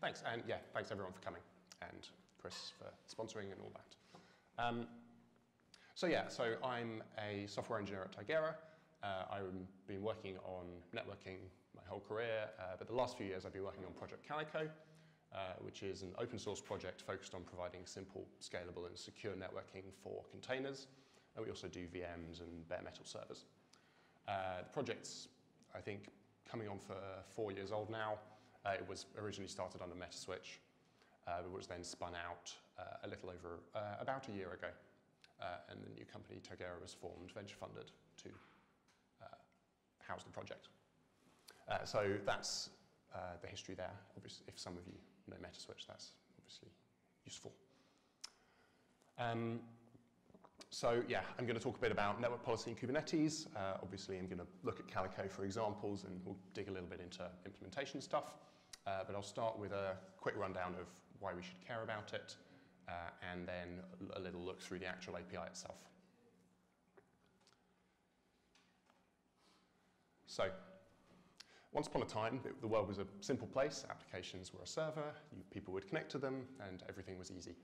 Thanks, and yeah, thanks everyone for coming, and Chris for sponsoring and all that. So I'm a software engineer at Tigera. I've been working on networking my whole career, but the last few years I've been working on Project Calico, which is an open source project focused on providing simple, scalable, and secure networking for containers. And we also do VMs and bare metal servers. The project's, I think, coming on for 4 years old now. It was originally started under MetaSwitch, which then spun out a little over about a year ago. And the new company, Tigera, was formed, venture funded, to house the project. So that's the history there. Obviously, if some of you know MetaSwitch, that's obviously useful. So I'm going to talk a bit about network policy in Kubernetes. Obviously, I'm going to look at Calico for examples, and we'll dig a little bit into implementation stuff. But I'll start with a quick rundown of why we should care about it, and then a little look through the actual API itself. So, once upon a time, the world was a simple place. Applications were a server. People would connect to them, and everything was easy.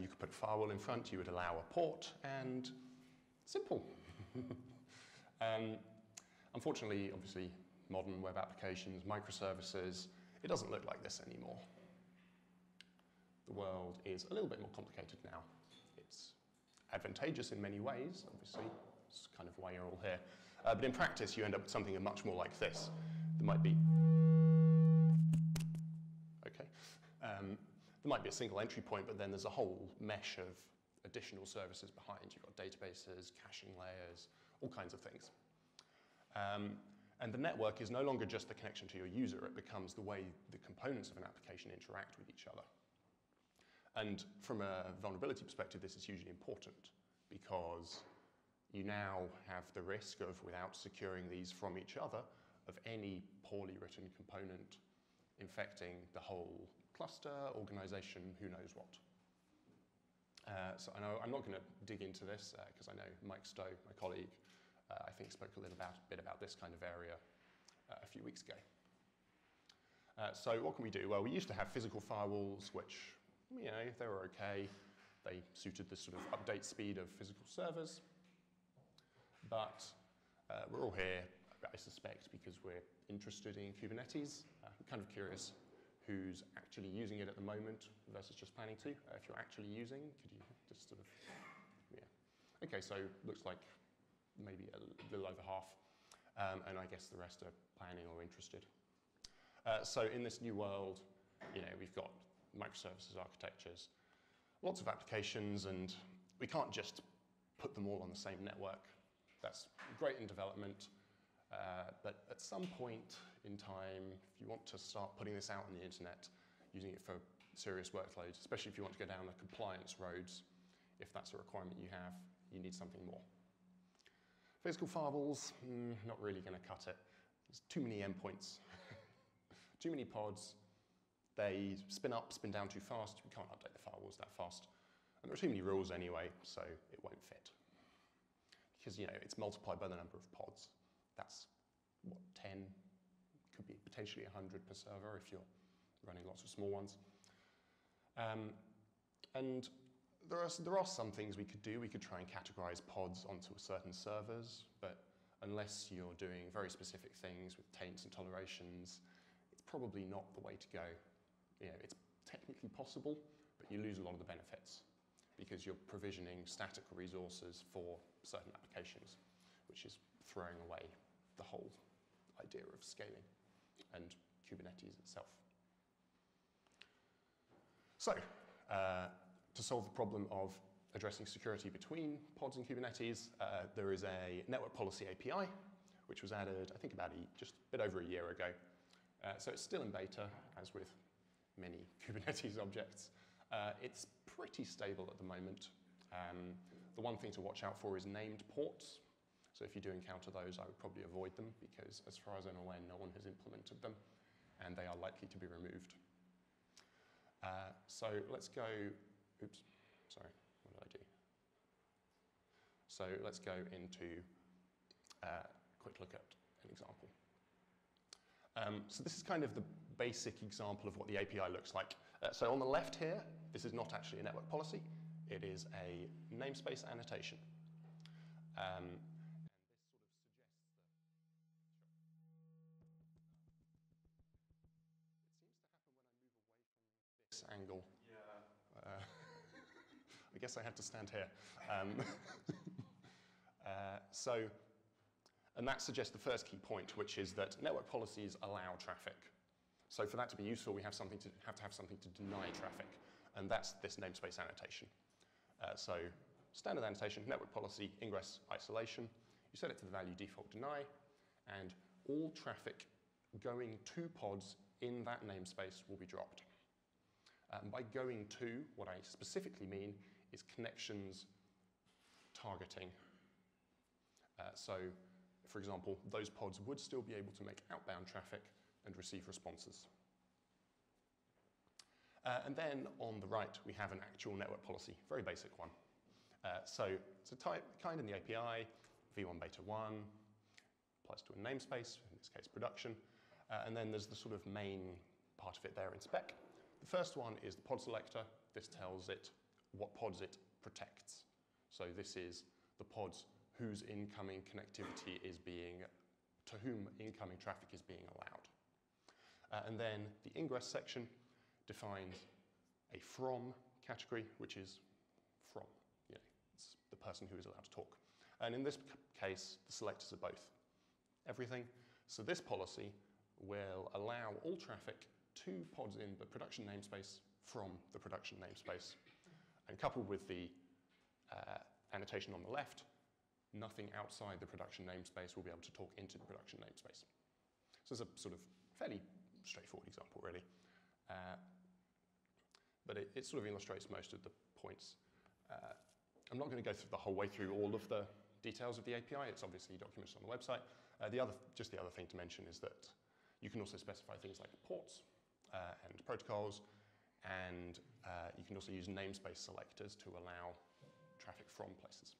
You could put a firewall in front, you would allow a port, and simple. Unfortunately, obviously, modern web applications, microservices, it doesn't look like this anymore. The world is a little bit more complicated now. It's advantageous in many ways, obviously. It's kind of why you're all here. But in practice, you end up with something much more like this. There might be... Okay. There might be a single entry point, but then there's a whole mesh of additional services behind. You've got databases, caching layers, all kinds of things. And the network is no longer just the connection to your user. It becomes the way the components of an application interact with each other. And from a vulnerability perspective, this is hugely important because you now have the risk of, without securing these from each other, of any poorly written component infecting the whole cluster, organization, who knows what. So I know I'm not going to dig into this because I know Mike Stowe, my colleague, I think spoke a bit about this kind of area a few weeks ago. So what can we do? Well, we used to have physical firewalls, which, you know, they were okay. They suited the sort of update speed of physical servers. But we're all here, I suspect, because we're interested in Kubernetes. I'm kind of curious who's actually using it at the moment versus just planning to. If you're actually using, could you just sort of, yeah. Okay, so looks like maybe a little over half. And I guess the rest are planning or interested. So in this new world, you know, we've got microservices architectures, lots of applications, and we can't just put them all on the same network. That's great in development. But at some point in time, if you want to start putting this out on the internet, using it for serious workloads, especially if you want to go down the compliance roads, if that's a requirement you have, you need something more. Physical firewalls, not really going to cut it. There's too many endpoints, too many pods. They spin up, spin down too fast. You can't update the firewalls that fast. And there are too many rules anyway, so it won't fit. Because, you know, it's multiplied by the number of pods. That's, what, 10? Could be potentially 100 per server if you're running lots of small ones. And there are some things we could do. We could try and categorize pods onto certain servers, but unless you're doing very specific things with taints and tolerations, it's probably not the way to go. You know, it's technically possible, but you lose a lot of the benefits because you're provisioning static resources for certain applications, which is throwing away the whole idea of scaling and Kubernetes itself. So to solve the problem of addressing security between pods and Kubernetes, there is a network policy API, which was added, I think, about just a bit over a year ago. So it's still in beta, as with many Kubernetes objects. It's pretty stable at the moment. The one thing to watch out for is named ports. So if you do encounter those, I would probably avoid them because, as far as I'm aware, no one has implemented them, and they are likely to be removed. So let's go, oops, sorry, what did I do? So let's go into a quick look at an example. So this is kind of the basic example of what the API looks like. So on the left here, this is not actually a network policy. It is a namespace annotation. And this sort of suggests that it seems to happen when I move away from this angle. Yeah. I guess I had to stand here. And that suggests the first key point, which is that network policies allow traffic. So for that to be useful, we have something to have something to deny traffic, and that's this namespace annotation. So standard annotation, network policy, ingress, isolation. You set it to the value default deny, and all traffic going to pods in that namespace will be dropped. And by going to, what I specifically mean is connections targeting. So, for example, those pods would still be able to make outbound traffic and receive responses. And then on the right, we have an actual network policy, very basic one. So it's a type kind in the API, v1 beta 1, applies to a namespace, in this case production. And then there's the sort of main part of it there in spec. The first one is the pod selector. This tells it what pods it protects. So this is the pods whose incoming connectivity is being, to whom incoming traffic is being allowed. And then the ingress section defines a from category, which is from, you know, it's the person who is allowed to talk. And in this case, the selectors are both, everything. So this policy will allow all traffic to pods in the production namespace from the production namespace. And coupled with the annotation on the left, nothing outside the production namespace will be able to talk into the production namespace. So it's a sort of fairly straightforward example, really. But it sort of illustrates most of the points. I'm not going to go through the whole way through all of the details of the API. It's obviously documented on the website. The other thing to mention is that you can also specify things like ports and protocols, and you can also use namespace selectors to allow traffic from places.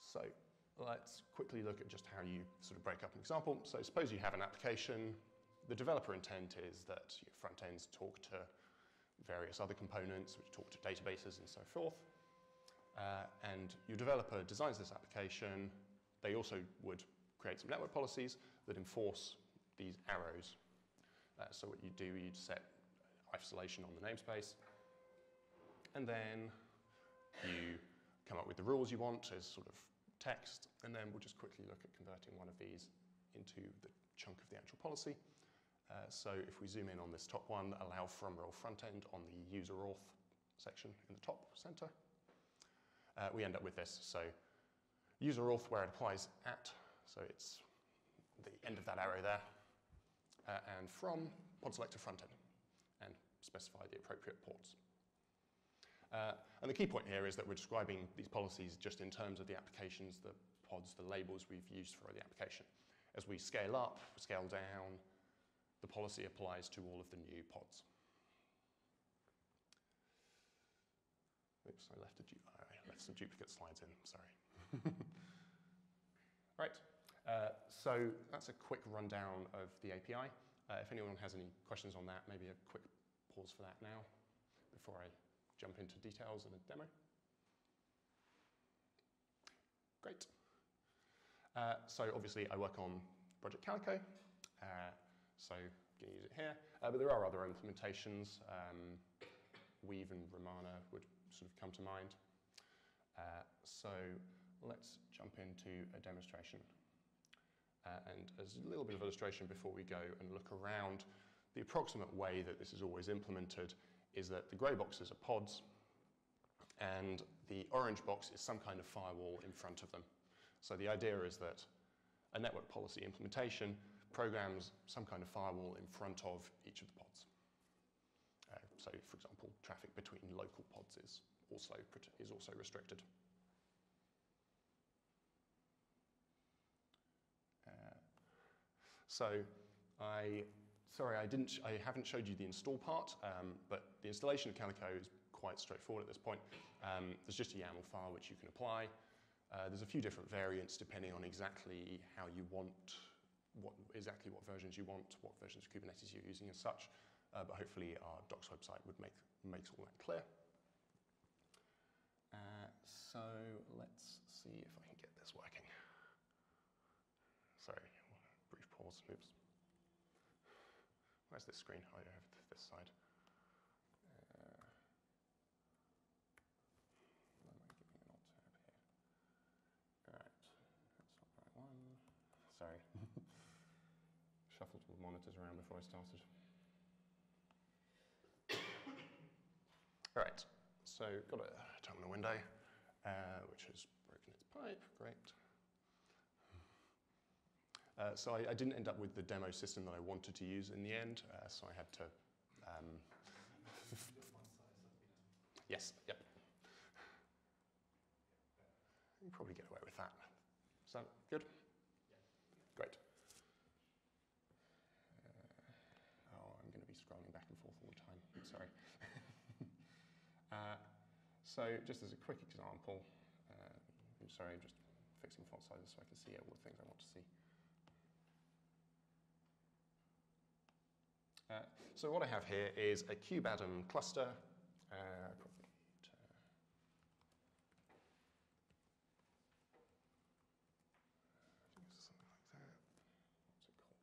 So let's quickly look at just how you sort of break up an example. So suppose you have an application. The developer intent is that your front ends talk to various other components, which talk to databases and so forth. And your developer designs this application. They also would create some network policies that enforce these arrows. So what you do, you'd set isolation on the namespace. And then you come up with the rules you want as sort of text, and then we'll just quickly look at converting one of these into the chunk of the actual policy. So if we zoom in on this top one, allow from role front end on the user auth section in the top center, we end up with this. So user auth where it applies at, so it's the end of that arrow there, and from pod selector front end, and specify the appropriate ports. And the key point here is that we're describing these policies just in terms of the applications, the pods, the labels we've used for the application. As we scale up, scale down, the policy applies to all of the new pods. Oops, I left some duplicate slides in, sorry. Right, so that's a quick rundown of the API. If anyone has any questions on that, maybe a quick pause for that now before I jump into details in a demo. Great. So obviously I work on Project Calico, so I'm going to use it here. But there are other implementations. Weave and Romana would sort of come to mind. So let's jump into a demonstration. And as a little bit of illustration before we go and look around, the approximate way that this is always implemented is that the grey boxes are pods, and the orange box is some kind of firewall in front of them. So the idea is that a network policy implementation programs some kind of firewall in front of each of the pods. So for example, traffic between local pods is also restricted. Sorry, I haven't showed you the install part, but the installation of Calico is quite straightforward at this point. There's just a YAML file which you can apply. There's a few different variants depending on exactly how you want exactly what versions you want, what versions of Kubernetes you're using and such, but hopefully our docs website would makes all that clear. So let's see if I can get this working. Sorry, brief pause, oops. Where's this screen? Oh, I have this side. Why am I giving an alt tab here? All right, that's not the right one. Sorry. Shuffled all the monitors around before I started. All right, so got a terminal window, which has broken its pipe, great. So I didn't end up with the demo system that I wanted to use in the end, so I had to... yes, yep. You can probably get away with that. Is that good? Yeah. Great. Oh, I'm going to be scrolling back and forth all the time, sorry. So just as a quick example, I'm sorry, I'm just fixing font sizes so I can see all the things I want to see. So what I have here is a kubeadm cluster. Probably to... I think it's something like that. What's it called?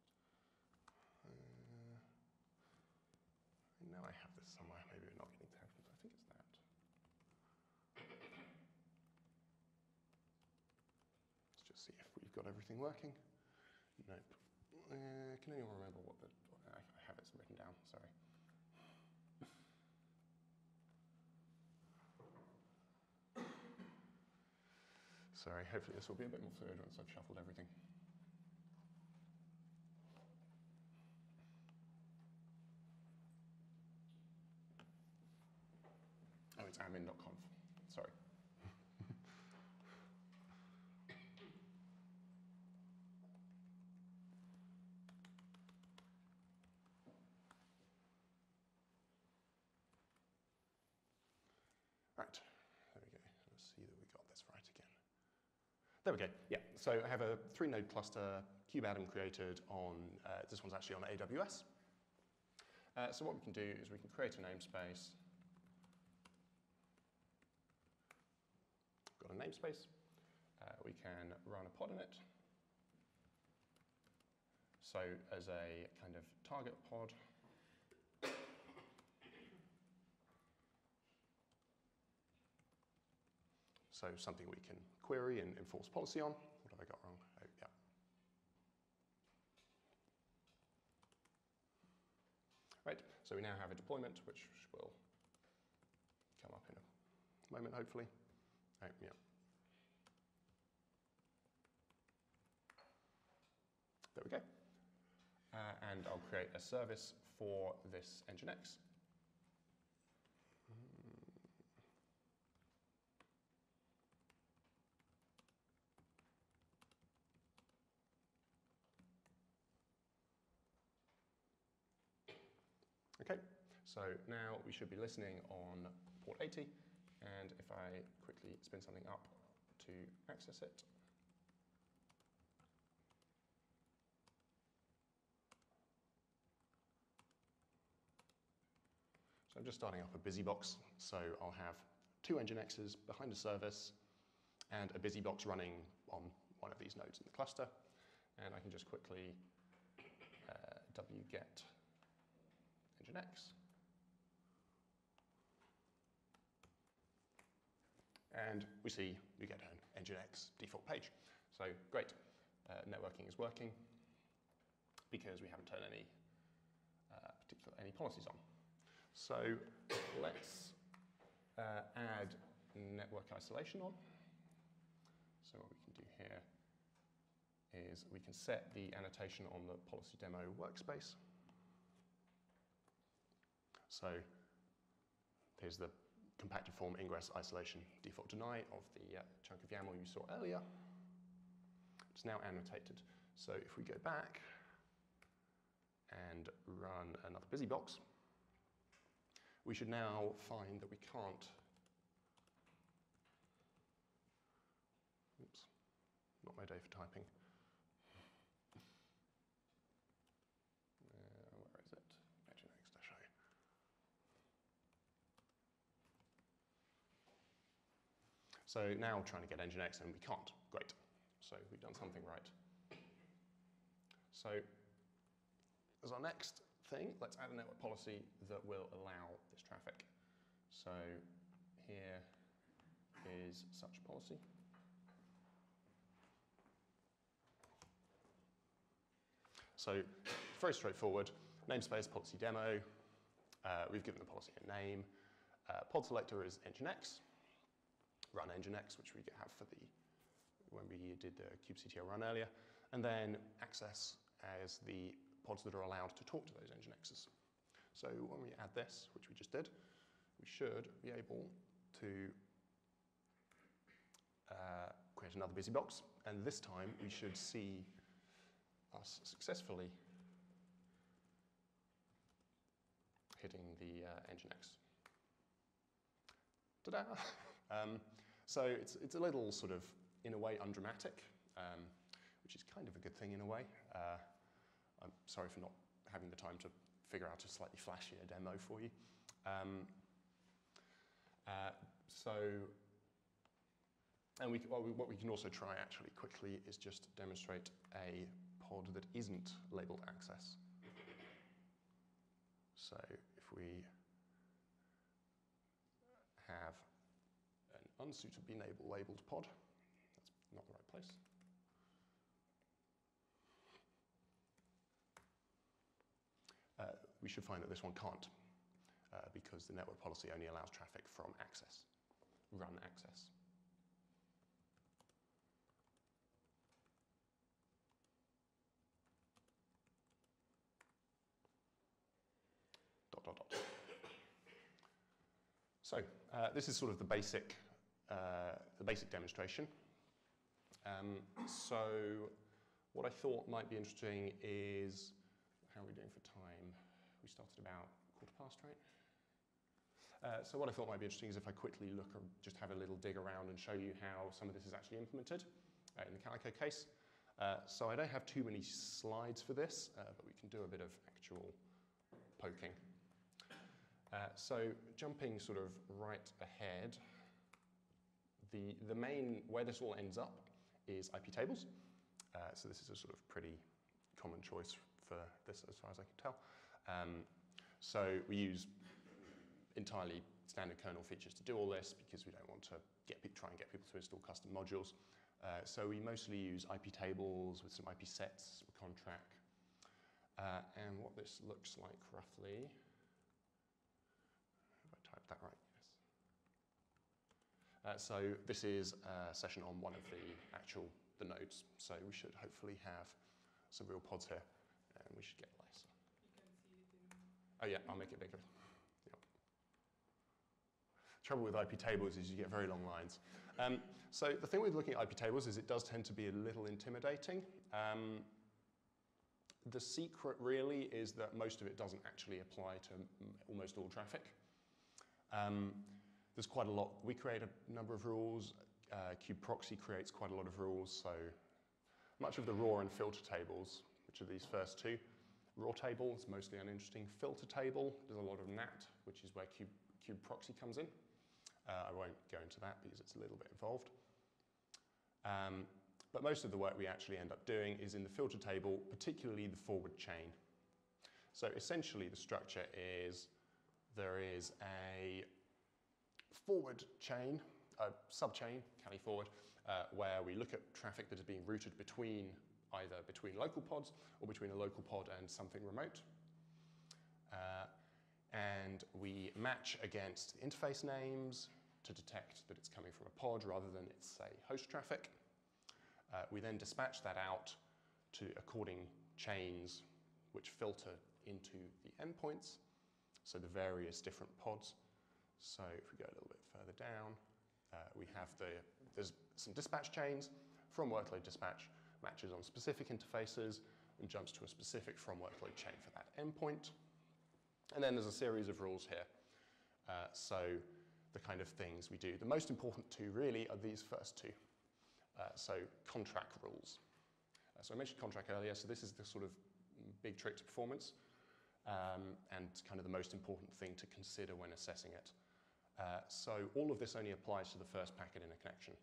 I know I have this somewhere. Maybe we're not getting tangents. I think it's that. Let's just see if we've got everything working. Nope. Can anyone remember what the... I have it written down, sorry. Sorry, hopefully this will be a bit more fluid once I've shuffled everything. Oh, it's admin.conf, sorry. Right, there we go. Let's see that we got this right again. There we go, yeah. So I have a 3-node cluster, kubeadm created on, this one's actually on AWS. So what we can do is we can create a namespace. Got a namespace. We can run a pod in it. So as a kind of target pod, so something we can query and enforce policy on. What have I got wrong? Oh, yeah. Right, so we now have a deployment, which will come up in a moment, hopefully. Oh, yeah. There we go. And I'll create a service for this NGINX. Okay, so now we should be listening on port 80, and if I quickly spin something up to access it. So I'm just starting up a busy box, so I'll have 2 NGINXs behind a service and a busy box running on one of these nodes in the cluster, and I can just quickly wget NGINX. And we see we get an NGINX default page. So great, networking is working because we haven't turned any policies on. So let's add network isolation on. So what we can do here is we can set the annotation on the policy demo workspace. So here's the compacted form ingress isolation default deny of the chunk of YAML you saw earlier. It's now annotated. So if we go back and run another busy box, we should now find that we can't, oops, not my day for typing. So now trying to get NGINX and we can't. Great. So we've done something right. So as our next thing, let's add a network policy that will allow this traffic. So here is such policy. So very straightforward, namespace policy demo. We've given the policy a name. Pod selector is nginx. Run nginx, which we have for the when we did the kubectl run earlier, and then access as the pods that are allowed to talk to those nginxs. So when we add this, which we just did, we should be able to create another busy box, and this time we should see us successfully hitting the nginx. Ta-da! So it's a little sort of, in a way, undramatic, which is kind of a good thing in a way. I'm sorry for not having the time to figure out a slightly flashier demo for you. What we can also try actually quickly is just demonstrate a pod that isn't labeled access. So if we have an unsuitably labeled pod, that's not the right place. We should find that this one can't, because the network policy only allows traffic from access, run access. Dot, dot, dot. So this is sort of the basic demonstration. So what I thought might be interesting is, how are we doing for time? We started about 1:15, right? So what I thought might be interesting is if I quickly look or just have a little dig around and show you how some of this is actually implemented in the Calico case. So I don't have too many slides for this, but we can do a bit of actual poking. So jumping sort of right ahead, the main, where this all ends up is IP tables. So this is a sort of pretty common choice for this as far as I can tell. So we use entirely standard kernel features to do all this because we don't want to try and get people to install custom modules. So we mostly use IP tables with some IP sets, a contract. And what this looks like roughly, have I typed that right? Yes. So this is a session on one of the nodes. So we should hopefully have some real pods here, and we should get less. You can see it in... Oh yeah, I'll make it bigger. Yep. Trouble with IP tables is you get very long lines. So the thing with looking at IP tables is it does tend to be a little intimidating. The secret really is that most of it doesn't actually apply to almost all traffic. There's quite a lot. We create a number of rules. Kubeproxy creates quite a lot of rules. So much of the raw and filter tables, which are these first two. Raw table is mostly uninteresting. Filter table, there's a lot of NAT, which is where Kubeproxy comes in. I won't go into that because it's a little bit involved. But most of the work we actually end up doing is in the filter table, particularly the forward chain. So essentially the structure is there is a forward chain, a subchain, Cali forward, where we look at traffic that is being routed either between local pods or between a local pod and something remote. And we match against interface names to detect that it's coming from a pod rather than it's, say, host traffic. We then dispatch that out to according chains which filter into the endpoints, so the various different pods. So if we go a little bit further down, there's some dispatch chains. From workload dispatch matches on specific interfaces and jumps to a specific from workload chain for that endpoint. And then there's a series of rules here. So the kind of things we do. The most important two really are these first two. So contract rules. So I mentioned contract earlier, so this is the sort of big trick to performance and kind of the most important thing to consider when assessing it. So all of this only applies to the first packet in a connection.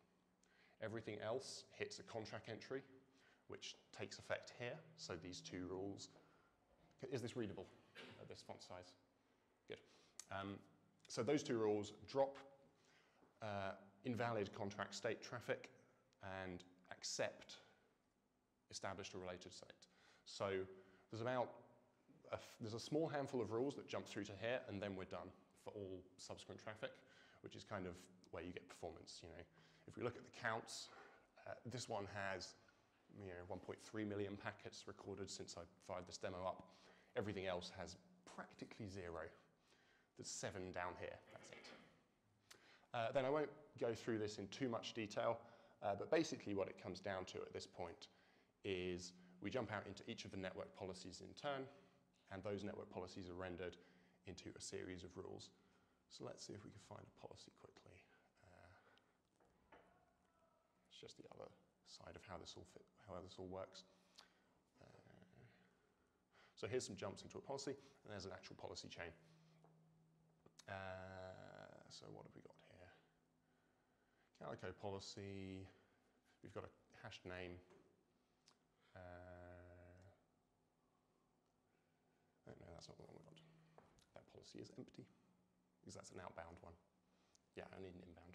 Everything else hits a contract entry, which takes effect here. So these two rules. Is this readable at this font size? Good. So those two rules drop invalid contract state traffic and accept established or related state. So there's a small handful of rules that jump through to here, and then we're done for all subsequent traffic, which is kind of where you get performance. You know, if we look at the counts, this one has 1.3 million packets recorded since I fired this demo up. Everything else has practically zero. There's 7 down here. That's it. Then I won't go through this in too much detail, but basically what it comes down to at this point is we jump out into each of the network policies in turn, and those network policies are rendered into a series of rules. So let's see if we can find a policy quickly. It's just the other side of how this all works. So here's some jumps into a policy, and there's an actual policy chain. So what have we got here? Calico policy. We've got a hashed name. Oh, no, that's not the one we want. That policy is empty, because that's an outbound one. Yeah, I need an inbound.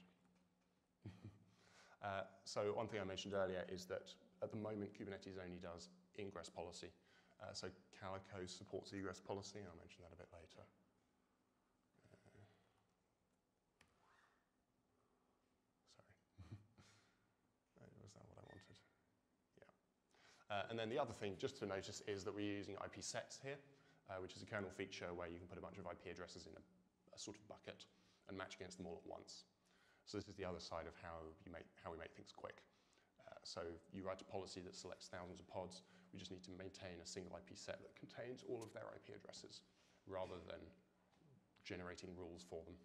So one thing I mentioned earlier is that at the moment, Kubernetes only does ingress policy. So Calico supports egress policy, and I'll mention that a bit later. Sorry. Was that what I wanted? Yeah. And then the other thing just to notice is that we're using IP sets here, which is a kernel feature where you can put a bunch of IP addresses in a sort of bucket and match against them all at once. So this is the other side of how we make things quick. So you write a policy that selects thousands of pods. We just need to maintain a single IP set that contains all of their IP addresses rather than generating rules for them.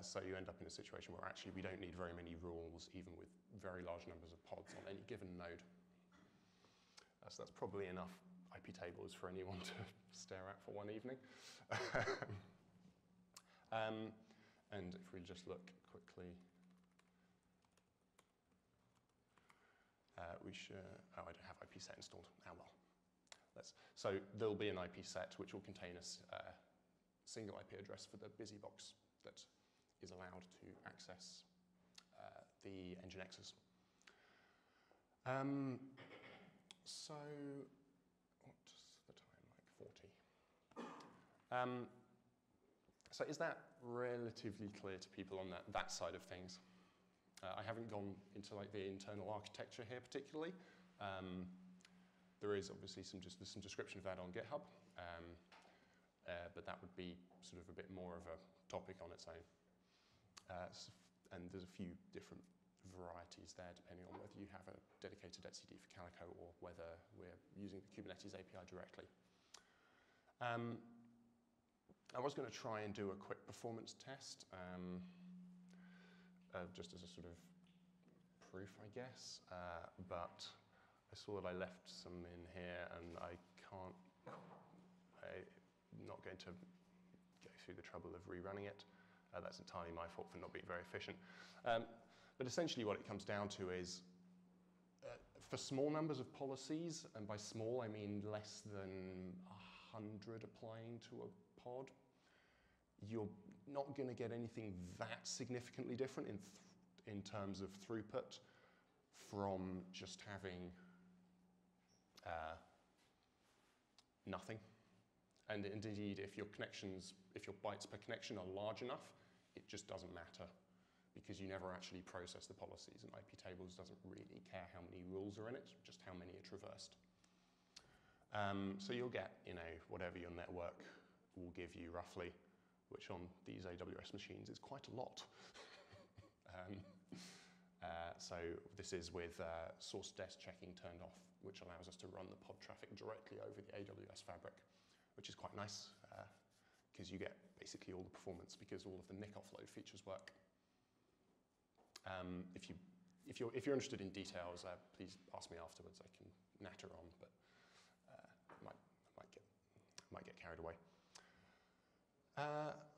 So you end up in a situation where actually we don't need very many rules, even with very large numbers of pods on any given node. So that's probably enough IP tables for anyone to stare at for one evening. And if we just look quickly, we should, oh, I don't have IP set installed. Oh, well. So there'll be an IP set which will contain a single IP address for the busy box that is allowed to access the NGINXs. So what's the time, like 40? So is that relatively clear to people on that side of things? I haven't gone into like the internal architecture here particularly. There is obviously there's some description of that on GitHub, but that would be sort of a bit more of a topic on its own. And there's a few different varieties there depending on whether you have a dedicated etcd for Calico or whether we're using the Kubernetes API directly. I was going to try and do a quick performance test, just as a sort of proof, I guess. But I saw that I left some in here, and I'm not going to go through the trouble of rerunning it. That's entirely my fault for not being very efficient. But essentially what it comes down to is, for small numbers of policies, and by small I mean less than 100 applying to a pod, you're not going to get anything that significantly different in terms of throughput from just having nothing. And indeed, if your bytes per connection are large enough, it just doesn't matter, because you never actually process the policies, and IP tables doesn't really care how many rules are in it, just how many are traversed. So you'll get, whatever your network will give you roughly, which on these AWS machines is quite a lot. So this is with source desk checking turned off, which allows us to run the pod traffic directly over the AWS fabric, which is quite nice, because you get basically all the performance because all of the NIC offload features work. If you're interested in details, please ask me afterwards. I can natter on, but I might get carried away.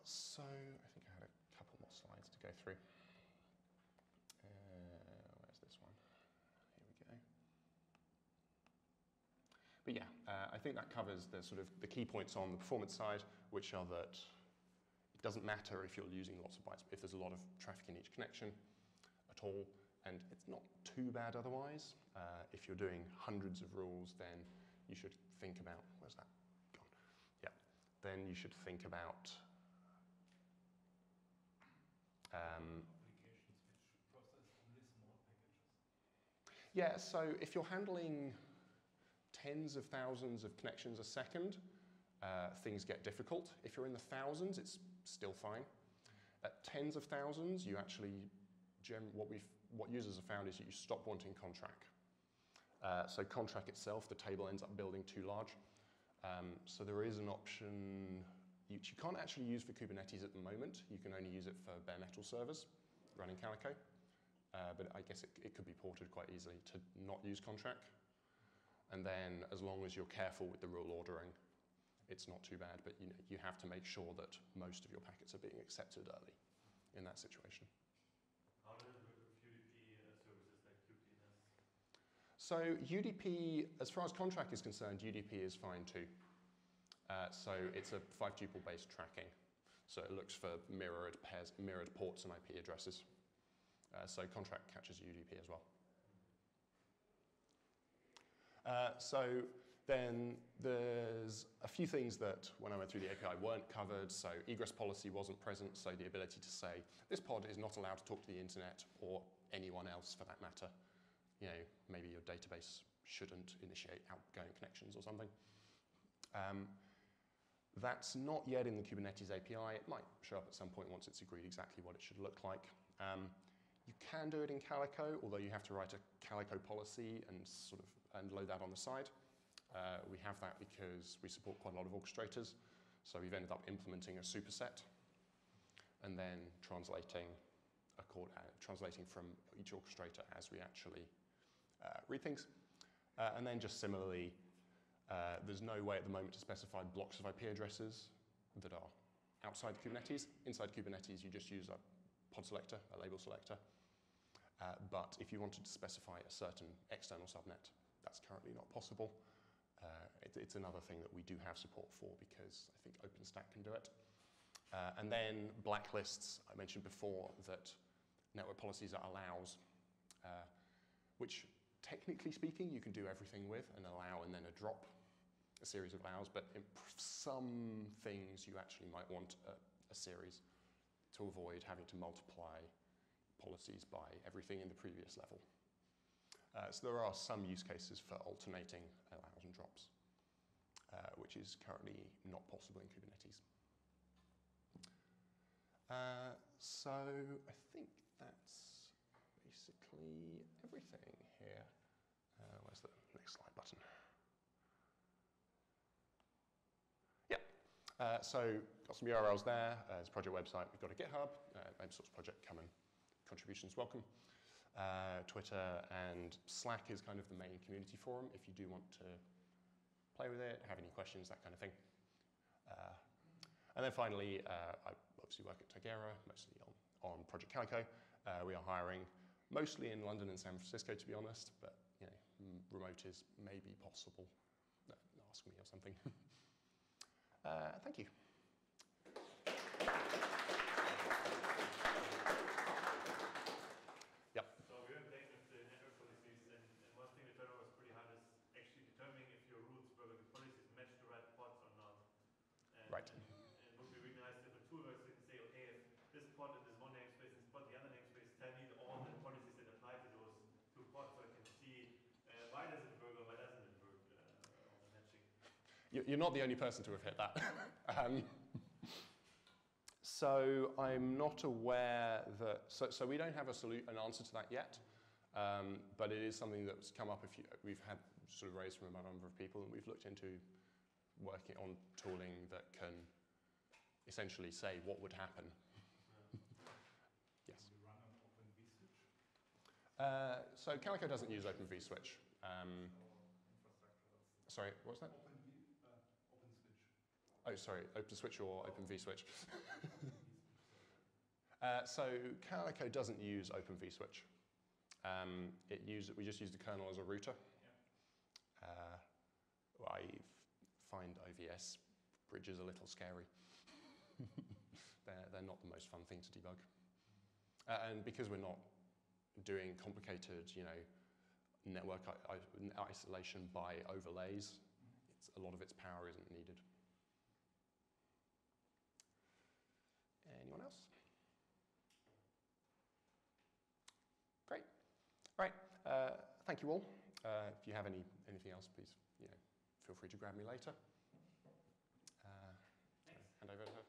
So I think I had a go through. Where's this one? Here we go. But yeah, I think that covers the sort of the key points on the performance side, which are that it doesn't matter if you're using lots of bytes, if there's a lot of traffic in each connection at all, and it's not too bad otherwise. If you're doing hundreds of rules, then you should think about, where's that gone? Yeah, then you should think about applications which process only small packages. Yeah, so if you're handling tens of thousands of connections a second, things get difficult. If you're in the thousands, it's still fine. At tens of thousands, you actually, what users have found is that you stop wanting contract. So contract itself, the table ends up building too large. So there is an option which you can't actually use for Kubernetes at the moment. You can only use it for bare metal servers running Calico. But I guess it could be ported quite easily to not use contract. And then as long as you're careful with the rule ordering, it's not too bad, but you know, you have to make sure that most of your packets are being accepted early in that situation. How does it work with UDP services like kubeadm? So UDP, as far as contract is concerned, UDP is fine too. So it's a 5-tuple based tracking. So it looks for mirrored pairs, mirrored ports and IP addresses. So contract catches UDP as well. So then there's a few things that, when I went through the API, weren't covered. So egress policy wasn't present, so the ability to say, this pod is not allowed to talk to the internet or anyone else for that matter. You know, maybe your database shouldn't initiate outgoing connections or something. That's not yet in the Kubernetes API. It might show up at some point once it's agreed exactly what it should look like. You can do it in Calico, although you have to write a Calico policy and sort of load that on the side. We have that because we support quite a lot of orchestrators, so we've ended up implementing a superset and then translating translating from each orchestrator as we actually read things. And then just similarly, there's no way at the moment to specify blocks of IP addresses that are outside Kubernetes. Inside Kubernetes, you just use a pod selector, a label selector, but if you wanted to specify a certain external subnet, that's currently not possible. It's another thing that we do have support for because I think OpenStack can do it. And then blacklists, I mentioned before that network policies are allows, which technically speaking you can do everything with, an allow and then a drop, a series of allows, but in some things you actually might want a series to avoid having to multiply policies by everything in the previous level. So there are some use cases for alternating allows and drops, which is currently not possible in Kubernetes. So I think that's basically everything here. Where's the next slide button? So got some URLs there. There's a project website. We've got a GitHub. Open source project. Come and contributions welcome. Twitter and Slack is kind of the main community forum if you do want to play with it, have any questions, that kind of thing. And then finally, I obviously work at Tigera, mostly on Project Calico. We are hiring mostly in London and San Francisco, to be honest, but you know, remote is maybe possible. No, ask me or something. Thank you. Yep. So we were playing with the network policies, and one thing that turned out was pretty hard is actually determining if your rules were the policies match the right pods or not. And, right. And it would be really nice if a tool works and say, okay, if this pod in this one namespace, this pod in the other namespace, tell me all the policies that apply to those two pods, so I can see why does it work or why doesn't it work on the matching. You're not the only person to have hit that. So I'm not aware that, so we don't have an answer to that yet, but it is something that's come up. We've had sort of raised from a number of people, and we've looked into working on tooling that can essentially say what would happen. Yes? Can we run on Open vSwitch? So Calico doesn't use Open vSwitch. Sorry, what's that? Oh, sorry, Open Switch or Open vSwitch. So Calico doesn't use Open vSwitch. We just use the kernel as a router. Yeah. Well, I find OVS bridges a little scary. They're not the most fun thing to debug. And because we're not doing complicated, network isolation by overlays, a lot of its power isn't needed. Anyone else? Great. All right. Thank you all. If you have anything else, please, feel free to grab me later. Hand over to her.